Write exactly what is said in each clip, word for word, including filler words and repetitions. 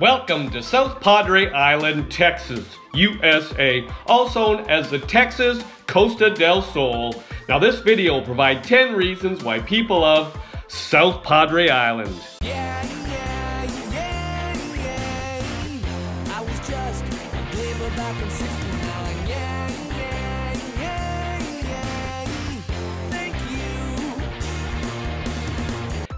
Welcome to South Padre Island, Texas, U S A, also known as the Texas Costa del Sol. Now this video will provide ten reasons why people love South Padre Island. Yeah, yeah, yeah, yeah. I was just a gamer back in sixty-nine. Yeah, yeah, yeah, yeah. Thank you.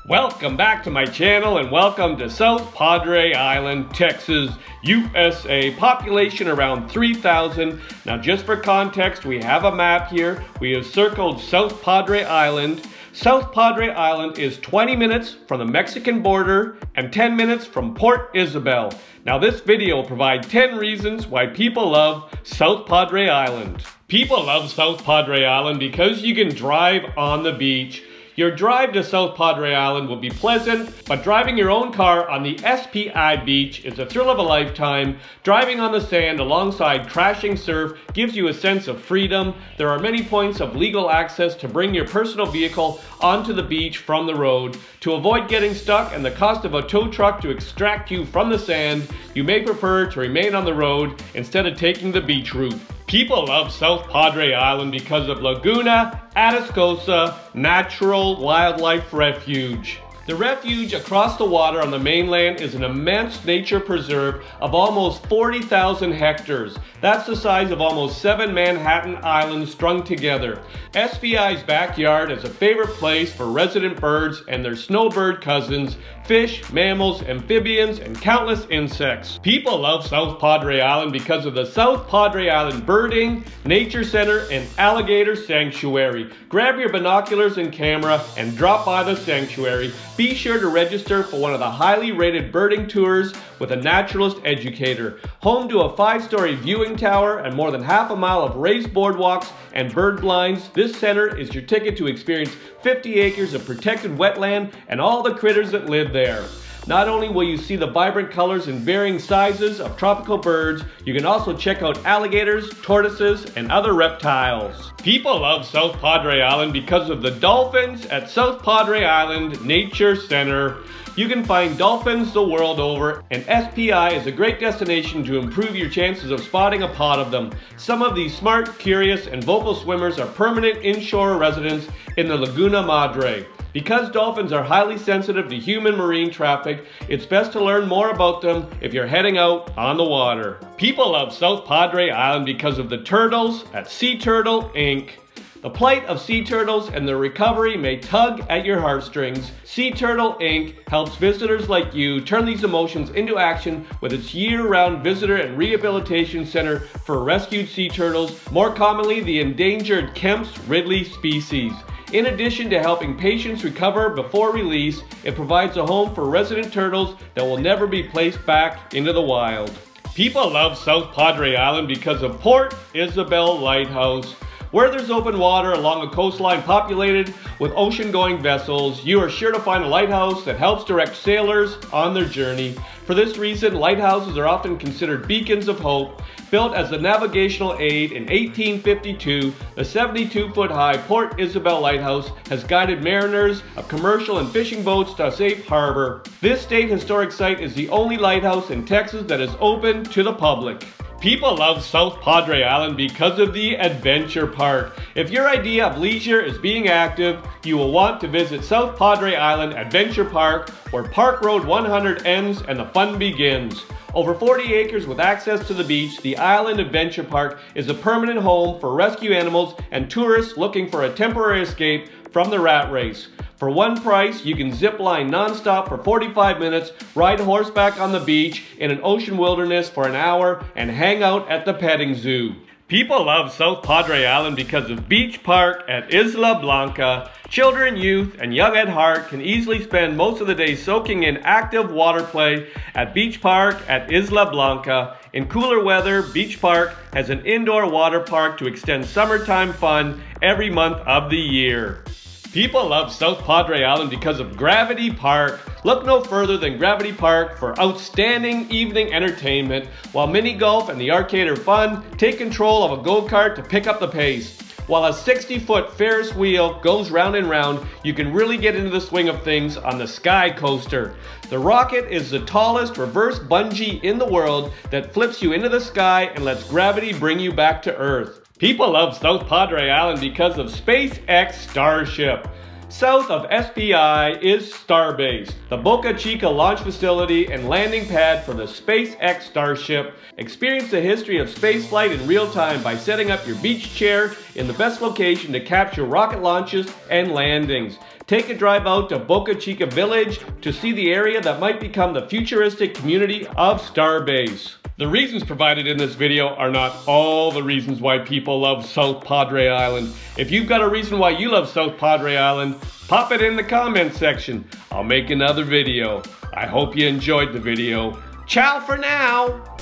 Welcome back to my channel and welcome to South Padre Island, Texas, U S A. Population around three thousand. Now just for context, we have a map here. We have circled South Padre Island. South Padre Island is twenty minutes from the Mexican border and ten minutes from Port Isabel. Now this video will provide ten reasons why people love South Padre Island. People love South Padre Island because you can drive on the beach. Your drive to South Padre Island will be pleasant, but driving your own car on the S P I beach is a thrill of a lifetime. Driving on the sand alongside crashing surf gives you a sense of freedom. There are many points of legal access to bring your personal vehicle onto the beach from the road. To avoid getting stuck and the cost of a tow truck to extract you from the sand, you may prefer to remain on the road instead of taking the beach route. People love South Padre Island because of Laguna Atascosa National Wildlife Refuge. The refuge across the water on the mainland is an immense nature preserve of almost forty thousand hectares. That's the size of almost seven Manhattan Islands strung together. S P I's backyard is a favorite place for resident birds and their snowbird cousins, fish, mammals, amphibians, and countless insects. People love South Padre Island because of the South Padre Island Birding, Nature Center, and Alligator Sanctuary. Grab your binoculars and camera and drop by the sanctuary. Be sure to register for one of the highly rated birding tours with a naturalist educator. Home to a five-story viewing tower and more than half a mile of raised boardwalks and bird blinds, this center is your ticket to experience fifty acres of protected wetland and all the critters that live there. Not only will you see the vibrant colors and varying sizes of tropical birds, you can also check out alligators, tortoises, and other reptiles. People love South Padre Island because of the dolphins at South Padre Island Nature Center. You can find dolphins the world over, and S P I is a great destination to improve your chances of spotting a pod of them. Some of these smart, curious, and vocal swimmers are permanent inshore residents in the Laguna Madre. Because dolphins are highly sensitive to human marine traffic, it's best to learn more about them if you're heading out on the water. People love South Padre Island because of the turtles at Sea Turtle Incorporated. The plight of sea turtles and their recovery may tug at your heartstrings. Sea Turtle Incorporated helps visitors like you turn these emotions into action with its year-round visitor and rehabilitation center for rescued sea turtles, more commonly the endangered Kemp's Ridley species. In addition to helping patients recover before release, it provides a home for resident turtles that will never be placed back into the wild. People love South Padre Island because of Port Isabel Lighthouse. Where there's open water along a coastline populated with ocean-going vessels, you are sure to find a lighthouse that helps direct sailors on their journey. For this reason, lighthouses are often considered beacons of hope. Built as a navigational aid in eighteen fifty-two, the seventy-two foot high Port Isabel Lighthouse has guided mariners of commercial and fishing boats to a safe harbor. This state historic site is the only lighthouse in Texas that is open to the public. People love South Padre Island because of the Adventure Park. If your idea of leisure is being active, you will want to visit South Padre Island Adventure Park, where Park Road one hundred ends and the fun begins. Over forty acres with access to the beach, the Island Adventure Park is a permanent home for rescue animals and tourists looking for a temporary escape from the rat race. For one price, you can zip line nonstop for forty-five minutes, ride horseback on the beach in an ocean wilderness for an hour, and hang out at the petting zoo. People love South Padre Island because of Beach Park at Isla Blanca. Children, youth, and young at heart can easily spend most of the day soaking in active water play at Beach Park at Isla Blanca. In cooler weather, Beach Park has an indoor water park to extend summertime fun every month of the year. People love South Padre Island because of Gravity Park. Look no further than Gravity Park for outstanding evening entertainment. While mini golf and the arcade are fun, take control of a go-kart to pick up the pace. While a sixty foot Ferris wheel goes round and round, you can really get into the swing of things on the Sky Coaster. The rocket is the tallest reverse bungee in the world that flips you into the sky and lets gravity bring you back to Earth. People love South Padre Island because of SpaceX Starship. South of S P I is Starbase, the Boca Chica launch facility and landing pad for the SpaceX Starship. Experience the history of spaceflight in real time by setting up your beach chair in the best location to capture rocket launches and landings. Take a drive out to Boca Chica Village to see the area that might become the futuristic community of Starbase. The reasons provided in this video are not all the reasons why people love South Padre Island. If you've got a reason why you love South Padre Island, pop it in the comments section. I'll make another video. I hope you enjoyed the video. Ciao for now!